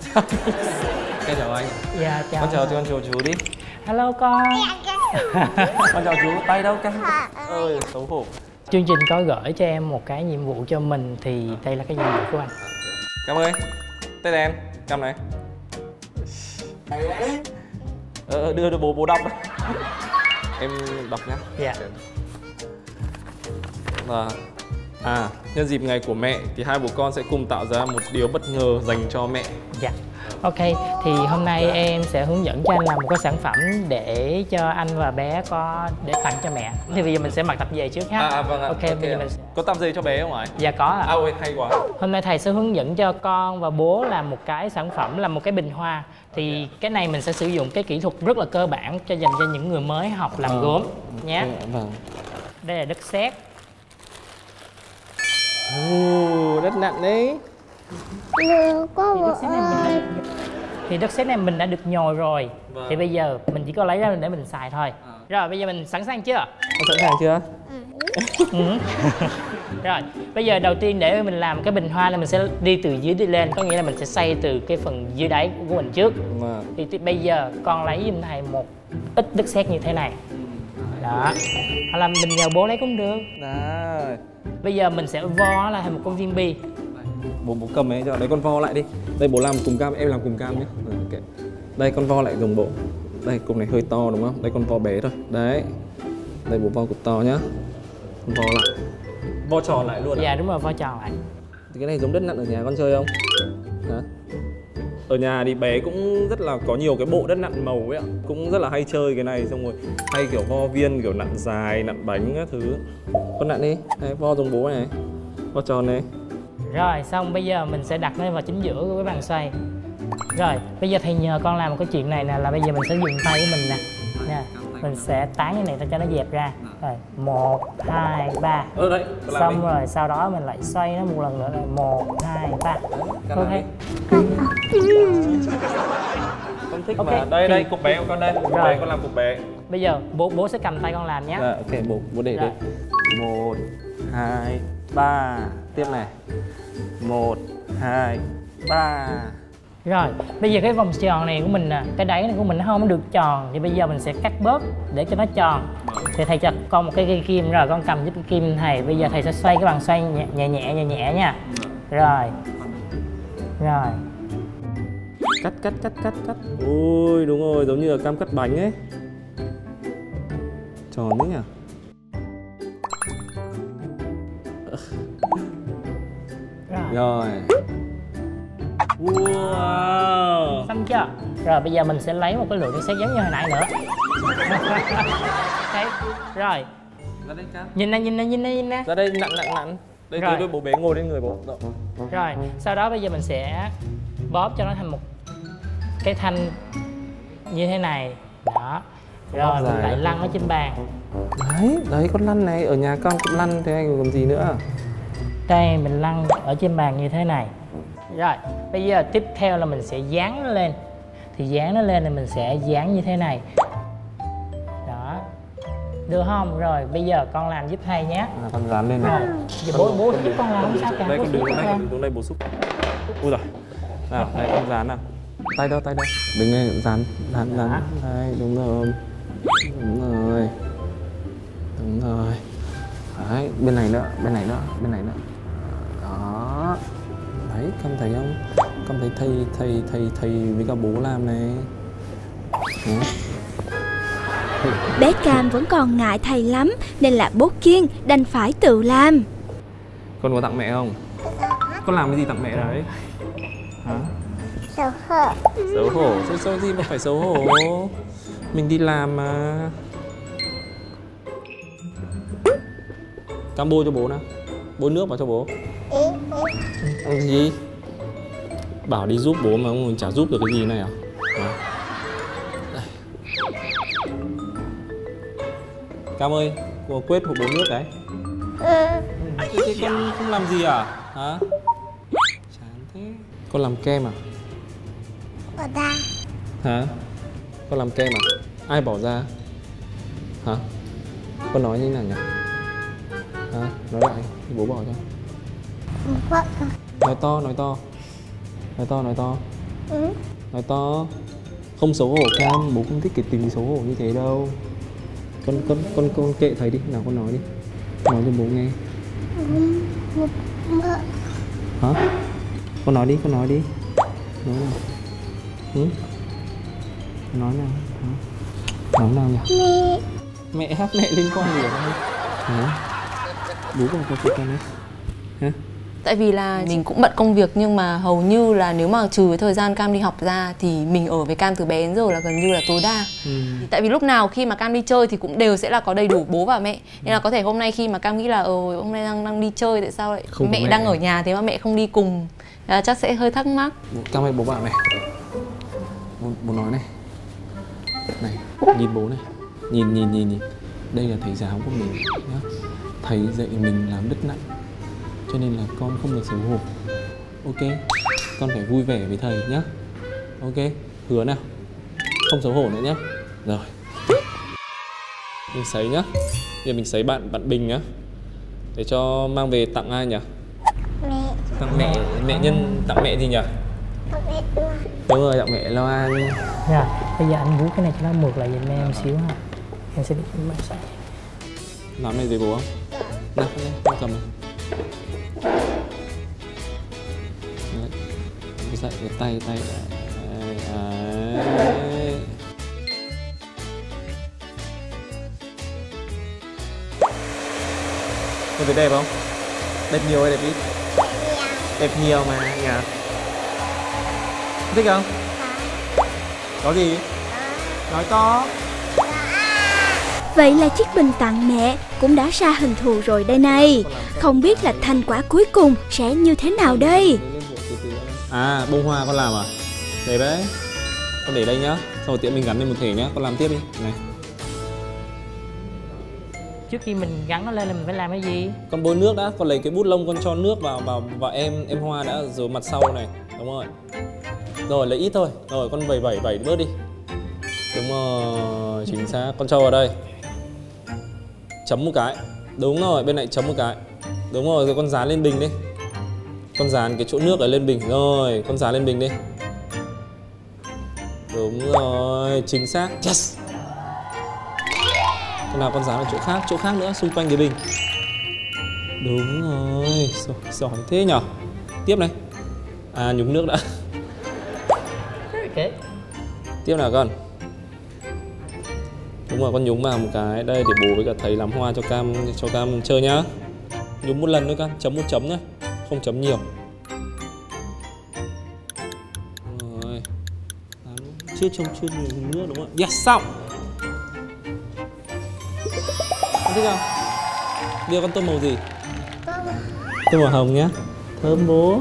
Xin chào anh. Chào anh. Dạ chào. Con chào chú đi. Hello con. Con chào chú, tay đâu con? Ơi xấu hổ. Chương trình có gửi cho em một cái nhiệm vụ cho mình thì đây là cái nhiệm vụ của anh. Cảm ơn. Tên là em. Cầm này. Đưa cho bố đọc. Em đọc nhá. Dạ. À, nhân dịp ngày của mẹ thì hai bố con sẽ cùng tạo ra một điều bất ngờ dành cho mẹ. Dạ. Ok, thì hôm nay em sẽ hướng dẫn cho anh làm một cái sản phẩm để cho anh và bé có để tặng cho mẹ. Thì bây giờ mình sẽ mặc tạp dề trước ha. Vâng ạ. Ok, bây giờ mình sẽ... Có tạp dề cho bé không ạ? Dạ có ạ. Ôi hay quá. Hôm nay thầy sẽ hướng dẫn cho con và bố làm một cái sản phẩm là một cái bình hoa. Thì cái này mình sẽ sử dụng cái kỹ thuật rất là cơ bản cho dành cho những người mới học làm gốm nhé. Vâng. Đây là đất sét. Đất nặng đấy. Thì đất sét này mình đã được nhồi rồi. Vâng. Thì bây giờ mình chỉ có lấy ra để mình xài thôi. Rồi bây giờ mình sẵn sàng chưa? Con sẵn sàng chưa? Rồi bây giờ đầu tiên để mình làm cái bình hoa là mình sẽ đi từ dưới đi lên. Có nghĩa là mình sẽ xây từ cái phần dưới đáy của mình trước. Thì bây giờ con lấy giùm thầy một ít đất sét như thế này. Đó. Hoặc là mình nhờ bố lấy cũng được. Bây giờ mình sẽ vo lại thành một con viên bi. Bố cầm ấy cho đấy, con vo lại đi. Đây bố làm cùng cam, em làm cùng cam nhé. Okay. Đây con vo lại đồng bộ. Đây cục này hơi to đúng không? Đây con vo bé thôi. Đấy. Đây bố vo cục to nhá. Con vo lại. Vo tròn lại luôn. Dạ đúng rồi, vo tròn lại. Thì cái này giống đất nặn ở nhà con chơi không? Hả? Ở nhà thì bé cũng rất là có nhiều cái bộ đất nặn màu ấy ạ. Cũng rất là hay chơi cái này, xong rồi hay kiểu vo viên, kiểu nặn dài, nặn bánh các thứ. Con nặn đi, đấy, vo dùng bố này, vo tròn này. Rồi xong bây giờ mình sẽ đặt nó vào chính giữa của cái bàn xoay. Rồi bây giờ thầy nhờ con làm một cái chuyện này nè, là bây giờ mình sẽ dùng tay của mình nè. Mình sẽ tán cái này cho nó dẹp ra. Rồi 1, 2, 3. Xong rồi sau đó mình lại xoay nó một lần nữa. 1, 2, 3. Ok. Con thích mà. Đây đây cục bé của con đây. Cục bé con làm cục bé. Bây giờ bố sẽ cầm tay con làm nhé. Ok bố để đây. 1, 2, 3. Tiếp này. 1, 2, 3. Rồi, bây giờ cái vòng tròn này của mình nè, cái đáy này của mình nó không được tròn. Thì bây giờ mình sẽ cắt bớt để cho nó tròn. Thì thầy cho con một cái cây kim, rồi con cầm giúp cái kim thầy. Bây giờ thầy sẽ xoay cái bàn xoay nhẹ nha. Rồi. Rồi. Cắt. Ôi, đúng rồi, giống như là cam cắt bánh ấy. Tròn đấy nhỉ. Rồi. Wow. Xong chưa? Rồi bây giờ mình sẽ lấy một cái lượng sét giống như hồi nãy nữa. Đấy. Rồi. Ra đây cá. Nhìn nè. Ra đây nặng. Đây từ đôi bố bé ngồi lên người bố. Đó. Rồi, sau đó bây giờ mình sẽ bóp cho nó thành một cái thanh như thế này. Đó. Rồi mình lại lăn ở trên bàn. Đấy con lăn này ở nhà con cũng lăn thế anh còn gì nữa. Đây mình lăn ở trên bàn như thế này. Rồi, bây giờ tiếp theo là mình sẽ dán nó lên. Thì dán nó lên thì mình sẽ dán như thế này. Đó. Được không? Rồi, bây giờ con làm giúp thầy nhé. Con dán lên này. Rồi, bố giúp con làm không sao cả. Đây, con đứng đây bố giúp. Ui giời. Nào, đây con dán nào. Tay đâu. Đứng đây, dán. Đây, đúng rồi. Đấy, bên này nữa. Đó. Đấy, con thấy không? Con thấy thầy với cả bố làm này. Bé Cam vẫn còn ngại thầy lắm nên là bố Kiên đành phải tự làm. Con có tặng mẹ không? Con làm cái gì tặng mẹ đấy? Hả? Xấu hổ. Sao gì mà phải xấu hổ? Mình đi làm mà. Cam bôi cho bố nào. Bôi nước vào cho bố. Cái gì? Bảo đi giúp bố mà ông chả giúp được cái gì này à? Cam ơi, cô quét hộp bố nước đấy. Thế con không làm gì à? Hả? Chán thế. Con làm kem à? Bỏ ra. Hả? Con làm kem à? Ai bỏ ra? Hả? Con nói như thế nào nhỉ? Hả? Nói lại, bố bỏ cho. Nói to. Ừ. Nói to. Không xấu hổ Cam, bố không thích cái tính xấu hổ như thế đâu. Con kệ thầy đi, nào con nói đi. Nói cho bố nghe. Hả? Con nói đi. Nói nào. Ừ? Nói nào nhỉ? Mẹ hát mẹ liên quan gì ở đây? Hả? Bố còn có chuyện đấy. Hả? Tại vì là mình cũng bận công việc, nhưng mà hầu như là nếu mà trừ cái thời gian Cam đi học ra thì mình ở với Cam từ bé đến giờ là gần như là tối đa. Tại vì lúc nào khi mà Cam đi chơi thì cũng đều sẽ là có đầy đủ bố và mẹ. Nên là có thể hôm nay khi mà Cam nghĩ là hôm nay đang đi chơi, tại sao lại mẹ đang ở nhà thế mà mẹ không đi cùng, chắc sẽ hơi thắc mắc. Cam ơi, bố bảo này, bố nói này, nhìn bố này, nhìn đây là thầy giáo của mình nhá. Thầy dạy mình làm đức nặng, cho nên là con không được xấu hổ. Ok, con phải vui vẻ với thầy nhá. Ok, hứa nào, không xấu hổ nữa nhá. Rồi, mình sấy nhá. Giờ mình sấy bạn Bình nhá, để cho mang về tặng ai nhỉ? Mẹ. Tặng mẹ. Mẹ Nhân. Tặng mẹ gì nhỉ? Tặng mẹ Loan. Đúng rồi, tặng mẹ Loan. Rồi, bây giờ anh vuốt cái này cho nó mượt lại giùm em xíu ha. Em sẽ đi mẹ sấy. Làm này gì bố không? Nào, con cầm này. Dạy cái tay đấy. Con thấy đẹp không? Đẹp nhiều hay đẹp ít? Đẹp nhiều mà nhỉ? Thích không? Có gì? Nói to. Vậy là chiếc bình tặng mẹ cũng đã ra hình thù rồi đây này. Không biết là thành quả cuối cùng sẽ như thế nào đây? À, bông hoa con làm à? Để đấy. Con để đây nhá. Xong rồi tiện mình gắn lên một thể nhá. Con làm tiếp đi. Này. Trước khi mình gắn nó lên là mình phải làm cái gì? Con bôi nước đã. Con lấy cái bút lông con cho nước vào em hoa đã. Rồi mặt sau này. Đúng rồi. Rồi lấy ít thôi. Rồi con vẩy bớt đi. Đúng rồi. Chính xác. Con cho vào đây. Chấm một cái. Đúng rồi. Bên này chấm một cái. Đúng rồi. Rồi con dán lên bình đi. Con dán cái chỗ nước ở lên bình rồi, con dán lên bình đi. Đúng rồi, chính xác. Yes. Con nào con dán ở chỗ khác nữa, xung quanh cái bình. Đúng rồi, giỏi thế nhở. Tiếp này. À, nhúng nước đã. Okay. Tiếp nào con. Đúng rồi, con nhúng vào một cái. Đây để bố với cả thầy làm hoa cho Cam chơi nhá. Nhúng một lần thôi con, chấm một chấm thôi. Không chấm nhiều. Rồi. Chưa trông chưa nhiều nữa đúng không ạ? Yes, xong. Con thích không? Đưa con tôm màu gì? Tôm màu hồng nhá. Thơm bố.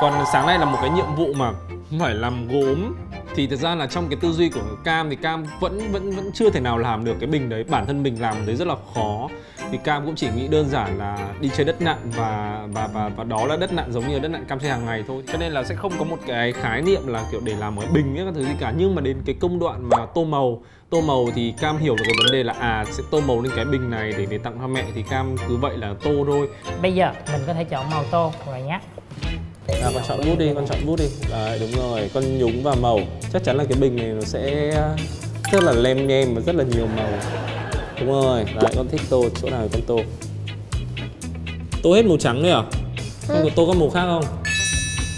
Còn sáng nay là một cái nhiệm vụ mà phải làm gốm. Thì thật ra là trong cái tư duy của Cam thì Cam vẫn chưa thể nào làm được cái bình đấy. Bản thân mình làm đấy rất là khó. Thì Cam cũng chỉ nghĩ đơn giản là đi chơi đất nặn và đó là đất nặn giống như đất nặn Cam chơi hàng ngày thôi. Cho nên là sẽ không có một cái khái niệm là kiểu để làm cái bình ấy, các thứ gì cả. Nhưng mà đến cái công đoạn mà tô màu thì Cam hiểu được cái vấn đề là sẽ tô màu lên cái bình này để về tặng cho mẹ. Thì Cam cứ vậy là tô thôi. Bây giờ mình có thể chọn màu tô rồi nhé. À, con chọn bút đi, con chọn bút đi. Đấy, đúng rồi, con nhúng vào màu. Chắc chắn là cái bình này nó sẽ rất là lem nhem và rất là nhiều màu. Đúng rồi, đấy, con thích tô, chỗ nào thì con tô. Tô hết màu trắng đấy à? Con có tô các màu khác không?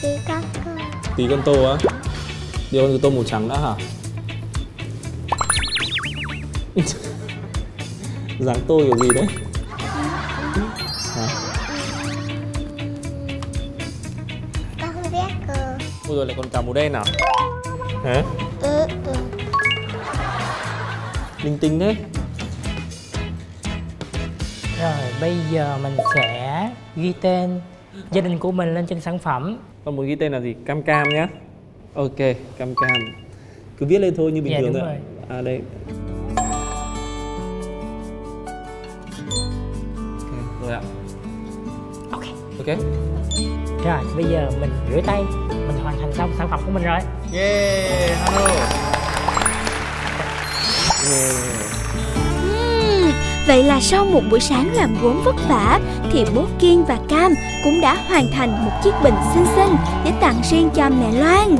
Tí các con. Tí con tô á? Điều con cứ tô màu trắng đã hả? Dáng tô kiểu gì đấy? Hả? Ôi rồi lại còn cả màu đen nào? Hả? Linh tinh đấy. Rồi bây giờ mình sẽ ghi tên gia đình của mình lên trên sản phẩm. Con muốn ghi tên là gì? Cam Cam nhá. Ok, Cam Cam. Cứ viết lên thôi như bình thường thôi. À đây. Ok, rồi ạ. Ok. Rồi bây giờ mình rửa tay. Mình hoàn thành xong sản phẩm của mình rồi. Yeah, hello. Yeah. Vậy là sau một buổi sáng làm gốm vất vả thì bố Kiên và Cam cũng đã hoàn thành một chiếc bình xinh xinh để tặng riêng cho mẹ Loan.